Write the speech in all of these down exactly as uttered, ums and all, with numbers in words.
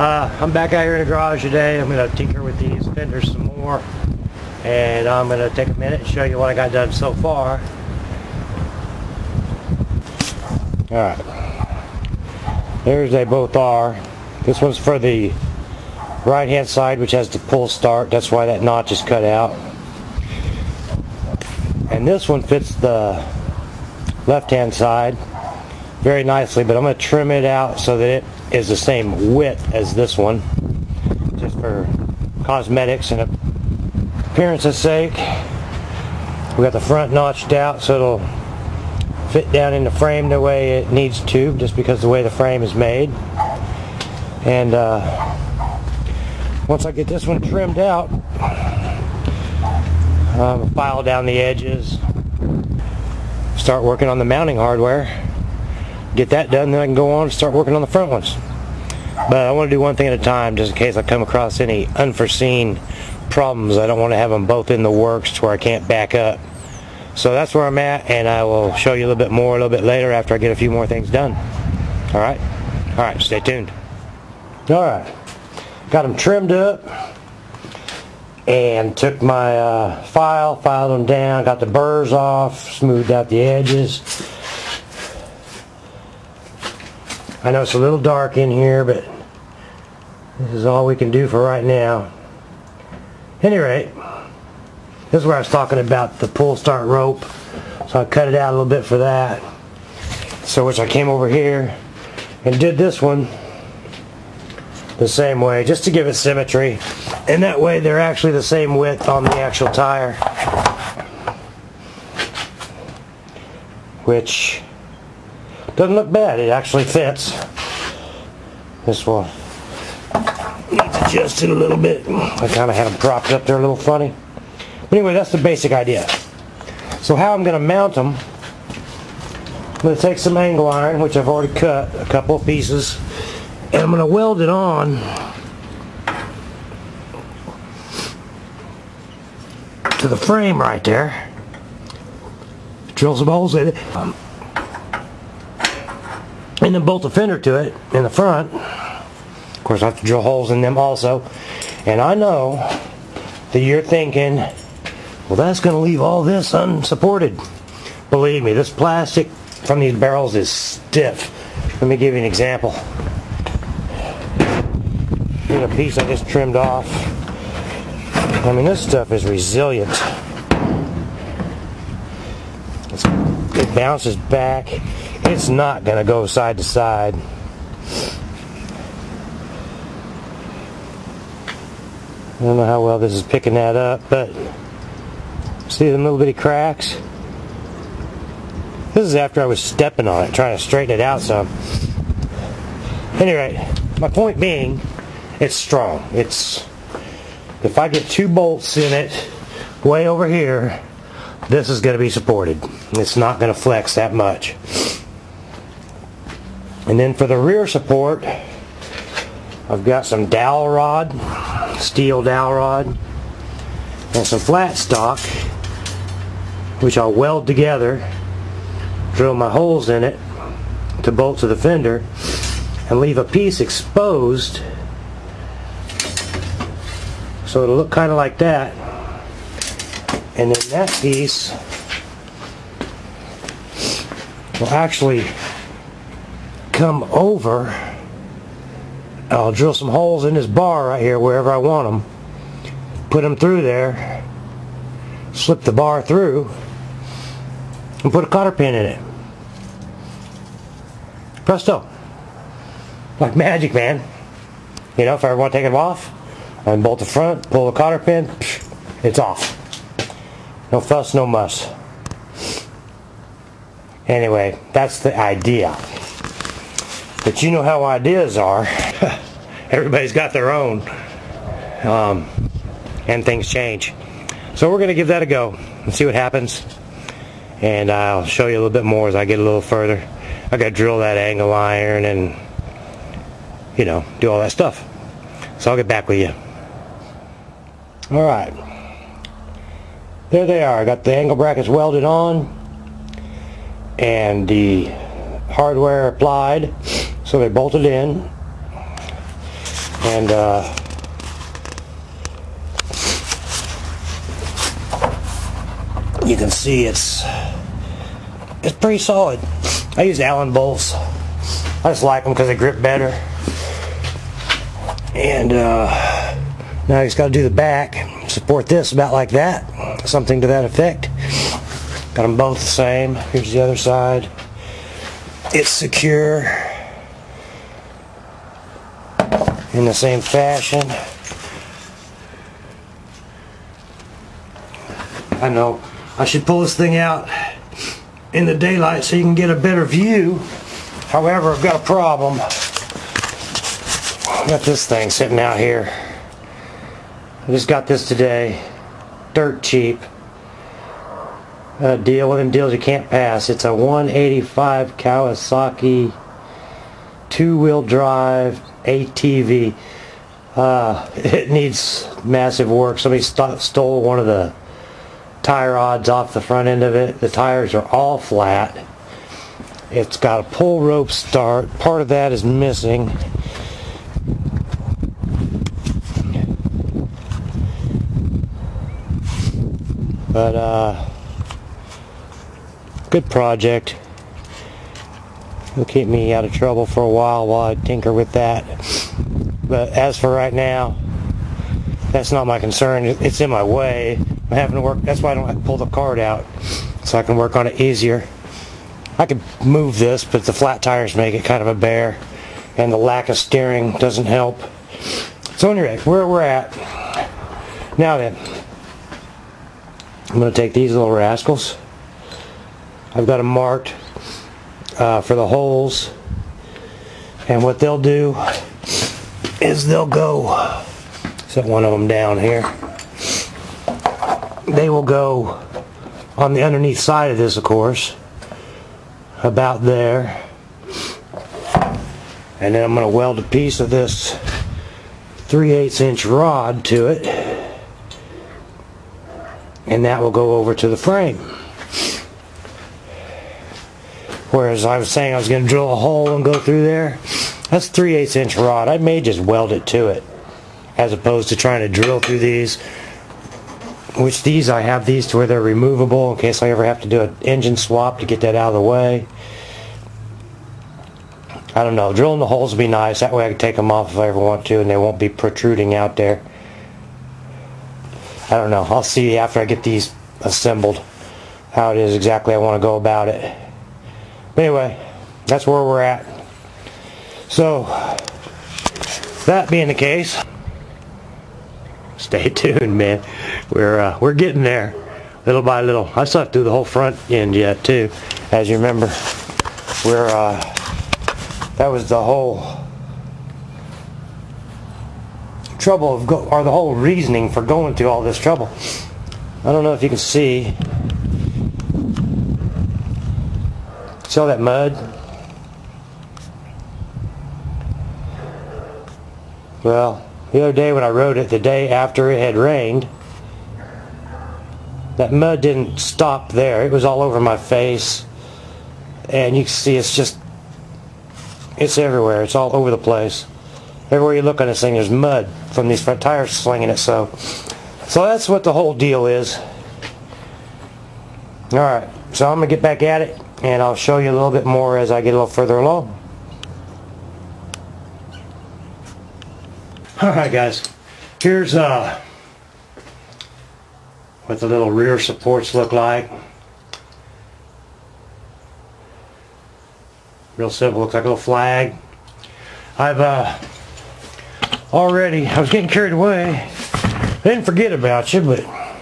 Uh, I'm back out here in the garage today. I'm going to tinker with these fenders some more, and I'm going to take a minute and show you what I got done so far. Alright, there's they both are. This one's for the right hand side, which has the pull start. That's why that notch is cut out. And this one fits the left hand side very nicely, but I'm going to trim it out so that it is the same width as this one, just for cosmetics and appearance's sake. We got the front notched out so it'll fit down in the frame the way it needs to, just because the way the frame is made. And uh, once I get this one trimmed out, I'll file down the edges, start working on the mounting hardware. Get that done, then I can go on and start working on the front ones. But I want to do one thing at a time, just in case I come across any unforeseen problems. I don't want to have them both in the works to where I can't back up. So that's where I'm at, and I will show you a little bit more a little bit later after I get a few more things done. Alright? Alright, stay tuned. Alright, got them trimmed up, and took my uh, file, filed them down, got the burrs off, smoothed out the edges. I know it's a little dark in here, but this is all we can do for right now. At any rate, this is where I was talking about the pull start rope. So I cut it out a little bit for that. So which I came over here and did this one the same way, just to give it symmetry. And that way they're actually the same width on the actual tire. Which doesn't look bad, it actually fits. This one needs adjusted a little bit. I kind of had them propped up there a little funny. But anyway, that's the basic idea. So how I'm going to mount them, I'm going to take some angle iron, which I've already cut a couple of pieces, and I'm going to weld it on. To the frame right there. Drill some holes in it. Um, and then bolt the fender to it in the front. Of course I have to drill holes in them also. And I know that you're thinking, well, that's going to leave all this unsupported. Believe me, this plastic from these barrels is stiff. Let me give you an example. Here's a piece I just trimmed off. I mean, this stuff is resilient. It's, it bounces back. It's not going to go side to side. I don't know how well this is picking that up, but see them little bitty cracks? This is after I was stepping on it, trying to straighten it out some. Anyway, my point being, it's strong. It's, if I get two bolts in it way over here, this is going to be supported. It's not going to flex that much. And then for the rear support, I've got some dowel rod, steel dowel rod, and some flat stock, which I'll weld together, drill my holes in it to bolt to the fender, and leave a piece exposed so it'll look kind of like that. And then that piece will actually come over. I'll drill some holes in this bar right here wherever I want them, put them through there, slip the bar through, and put a cotter pin in it. Presto, like magic, man. You know, if I ever want to take it off, I bolt the front, pull the cotter pin, it's off. No fuss, no muss. Anyway, that's the idea. But you know how ideas are. Everybody's got their own. Um, and things change. So we're going to give that a go and see what happens. And I'll show you a little bit more as I get a little further. I got to drill that angle iron and, you know, do all that stuff. So I'll get back with you. Alright. There they are. I got the angle brackets welded on. And the hardware applied. So they bolted in. and uh, you can see it's it's pretty solid. I use Allen bolts. I just like them because they grip better. And uh, now you just got to do the back, support this about like that, something to that effect. Got them both the same. Here's the other side. It's secure in the same fashion. I know I should pull this thing out in the daylight so you can get a better view. However, I've got a problem. I've got this thing sitting out here. I just got this today, dirt cheap. Uh, deal, one of them deals you can't pass. It's a one eighty-five Kawasaki two-wheel drive A T V. Uh, it needs massive work. Somebody st stole one of the tire rods off the front end of it. The tires are all flat. It's got a pull rope start. Part of that is missing. But, uh... good project. It'll keep me out of trouble for a while while I tinker with that. But as for right now, that's not my concern. It's in my way. I'm having to work. That's why I don't have to pull the card out, so I can work on it easier. I could move this, but the flat tires make it kind of a bear, and the lack of steering doesn't help. So anyway, where we're at now then, I'm going to take these little rascals. I've got them marked uh, for the holes, and what they'll do is they'll go, set one of them down here, they will go on the underneath side of this, of course, about there, and then I'm going to weld a piece of this three eighths inch rod to it, and that will go over to the frame. Whereas I was saying I was going to drill a hole and go through there, that's three eighths inch rod. I may just weld it to it, as opposed to trying to drill through these. Which these, I have these to where they're removable in case I ever have to do an engine swap to get that out of the way. I don't know. Drilling the holes would be nice. That way I can take them off if I ever want to, and they won't be protruding out there. I don't know. I'll see after I get these assembled how it is exactly I want to go about it. Anyway, that's where we're at. So, that being the case, stay tuned, man. We're uh, we're getting there, little by little. I still have to do the whole front end yet, too. As you remember, we're uh, that was the whole trouble of go or the whole reasoning for going through all this trouble. I don't know if you can see. See all that mud? Well, the other day when I rode it, the day after it had rained, that mud didn't stop there. It was all over my face. And you can see it's just, it's everywhere. It's all over the place. Everywhere you look on this thing, there's mud from these front tires slinging it. So, so that's what the whole deal is. Alright, so I'm going to get back at it. And I'll show you a little bit more as I get a little further along. Alright guys, here's uh, what the little rear supports look like. Real simple, looks like a little flag. I've uh, already, I was getting carried away. I didn't forget about you, but I'll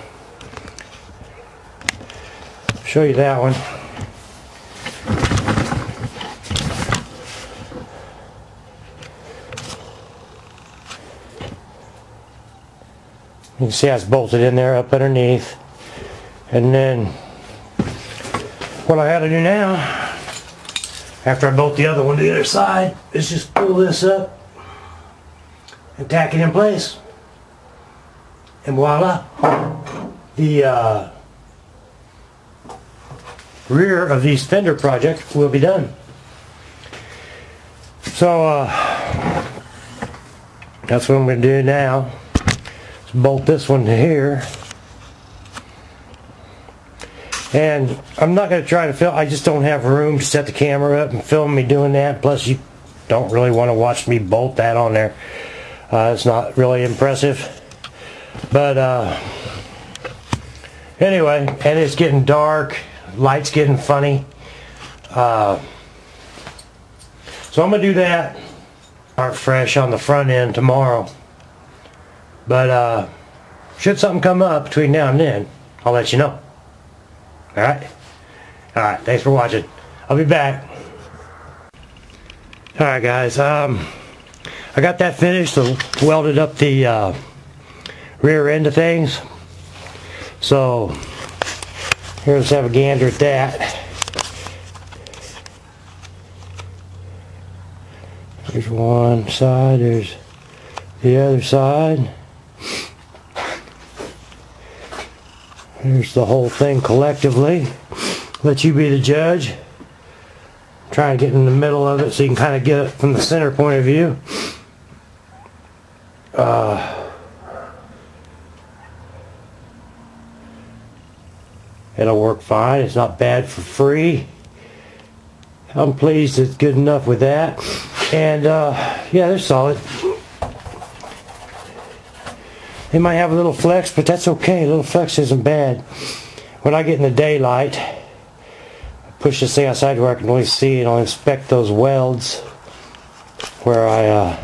show you that one. You can see how it's bolted in there up underneath. And then what I had to do now, after I bolt the other one to the other side, is just pull this up and tack it in place. And voila, the uh, rear of these fender project will be done. So uh, That's what I'm going to do now. Let's bolt this one to here. And I'm not going to try to film. I just don't have room to set the camera up and film me doing that. Plus, you don't really want to watch me bolt that on there. Uh, it's not really impressive. But uh, anyway, and it's getting dark. Light's getting funny. Uh, so I'm going to do that. Start fresh on the front end tomorrow. But uh, should something come up between now and then, I'll let you know. Alright? Alright, thanks for watching. I'll be back. Alright guys, um, I got that finished, so welded up the uh, rear end of things. So, here, let's have a gander at that. There's one side, there's the other side. Here's the whole thing collectively. Let you be the judge. Try and get in the middle of it so you can kind of get it from the center point of view. Uh, it'll work fine. It's not bad for free. I'm pleased it's good enough with that. And uh, yeah, they're solid. They might have a little flex, but that's okay. A little flex isn't bad. When I get in the daylight, I push this thing outside where I can only see, and I'll inspect those welds where I uh,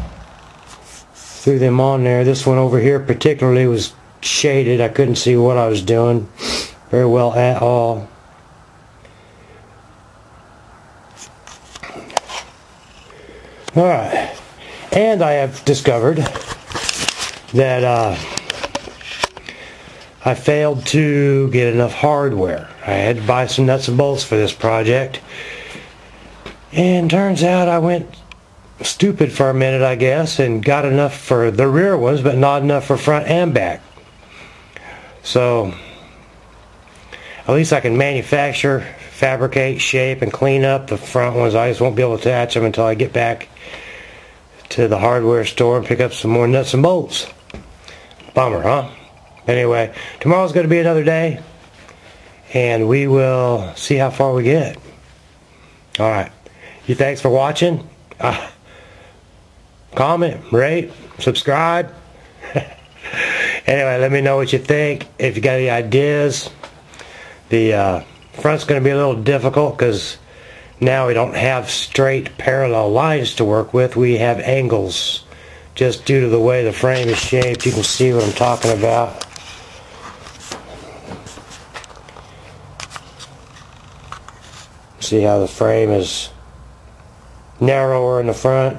threw them on there. This one over here particularly was shaded. I couldn't see what I was doing very well at all. Alright, and I have discovered that uh, I failed to get enough hardware. I had to buy some nuts and bolts for this project, and turns out I went stupid for a minute, I guess, and got enough for the rear ones but not enough for front and back. So at least I can manufacture, fabricate, shape, and clean up the front ones. I just won't be able to attach them until I get back to the hardware store and pick up some more nuts and bolts. Bummer, huh? Anyway, tomorrow's going to be another day, and we will see how far we get. Alright, you thanks for watching. Uh, comment, rate, subscribe. Anyway, let me know what you think. If you got any ideas, the uh, front's going to be a little difficult because now we don't have straight parallel lines to work with. We have angles just due to the way the frame is shaped. You can see what I'm talking about. See how the frame is narrower in the front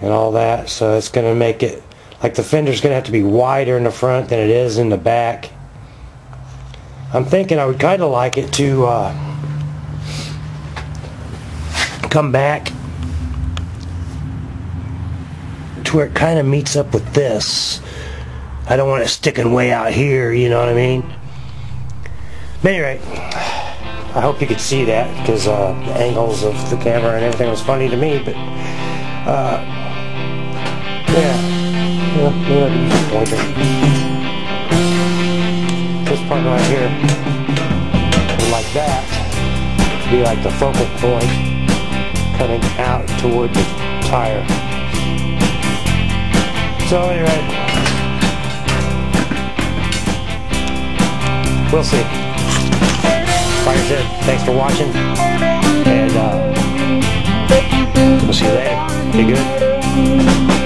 and all that. So it's going to make it like the fender's going to have to be wider in the front than it is in the back. I'm thinking I would kind of like it to uh, come back to where it kind of meets up with this. I don't want it sticking way out here, you know what I mean? But anyway, I hope you could see that because uh, the angles of the camera and everything was funny to me, but uh, yeah, you know, maybe I'll be disappointed. This part right here, like that, would be like the focal point coming out toward the tire. So anyway, we'll see. Like I said, thanks for watching, and uh, we'll see you later. Be good.